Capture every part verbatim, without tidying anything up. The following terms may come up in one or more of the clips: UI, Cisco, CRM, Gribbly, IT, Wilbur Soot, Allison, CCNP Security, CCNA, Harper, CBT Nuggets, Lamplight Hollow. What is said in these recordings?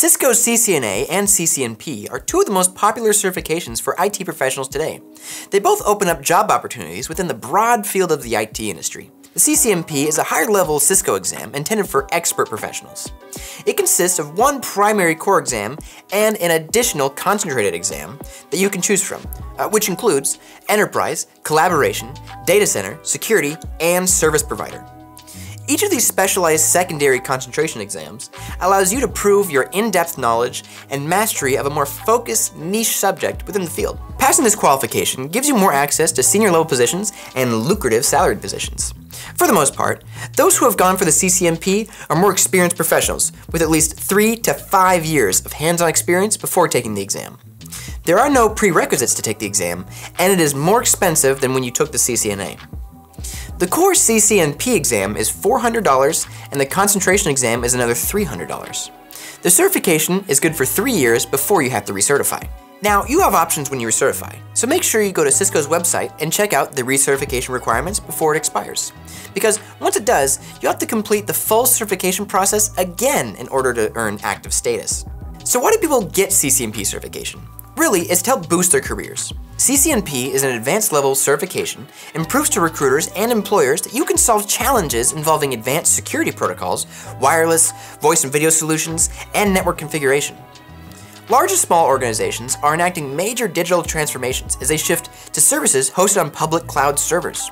Cisco's C C N A and C C N P are two of the most popular certifications for I T professionals today. They both open up job opportunities within the broad field of the I T industry. The C C N P is a higher-level Cisco exam intended for expert professionals. It consists of one primary core exam and an additional concentrated exam that you can choose from, uh, which includes enterprise, collaboration, data center, security, and service provider. Each of these specialized secondary concentration exams allows you to prove your in-depth knowledge and mastery of a more focused, niche subject within the field. Passing this qualification gives you more access to senior-level positions and lucrative salaried positions. For the most part, those who have gone for the C C N P are more experienced professionals with at least three to five years of hands-on experience before taking the exam. There are no prerequisites to take the exam, and it is more expensive than when you took the C C N A. The core C C N P exam is four hundred dollars, and the concentration exam is another three hundred dollars. The certification is good for three years before you have to recertify. Now, you have options when you recertify, so make sure you go to Cisco's website and check out the recertification requirements before it expires. Because once it does, you'll have to complete the full certification process again in order to earn active status. So why do people get C C N P certification? Really, it's to help boost their careers. C C N P is an advanced level certification and proves to recruiters and employers that you can solve challenges involving advanced security protocols, wireless, voice and video solutions, and network configuration. Large and small organizations are enacting major digital transformations as they shift to services hosted on public cloud servers.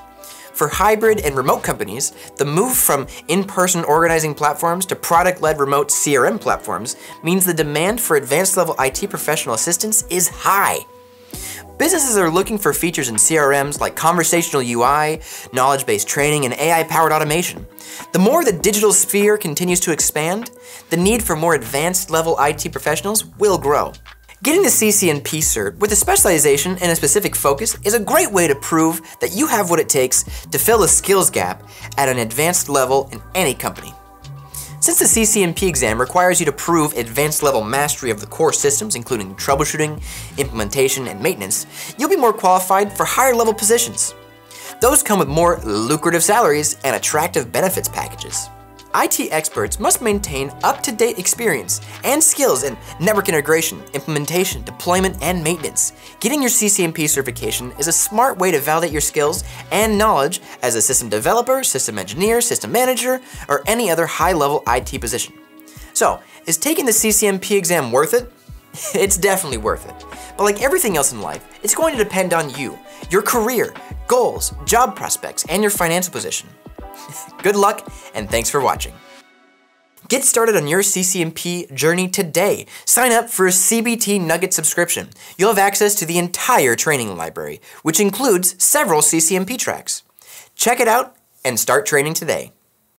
For hybrid and remote companies, the move from in-person organizing platforms to product-led remote C R M platforms means the demand for advanced-level I T professional assistance is high. Businesses are looking for features in C R Ms like conversational U I, knowledge-based training, and A I-powered automation. The more the digital sphere continues to expand, the need for more advanced-level I T professionals will grow. Getting the C C N P cert with a specialization and a specific focus is a great way to prove that you have what it takes to fill the skills gap at an advanced level in any company. Since the C C N P exam requires you to prove advanced-level mastery of the core systems, including troubleshooting, implementation, and maintenance, you'll be more qualified for higher-level positions. Those come with more lucrative salaries and attractive benefits packages. I T experts must maintain up-to-date experience and skills in network integration, implementation, deployment, and maintenance. Getting your C C N P certification is a smart way to validate your skills and knowledge as a system developer, system engineer, system manager, or any other high-level I T position. So, is taking the C C N P exam worth it? It's definitely worth it. But like everything else in life, it's going to depend on you, your career, goals, job prospects, and your financial position. Good luck, and thanks for watching. Get started on your C C N P journey today. Sign up for a C B T Nugget subscription. You'll have access to the entire training library, which includes several C C N P tracks. Check it out and start training today.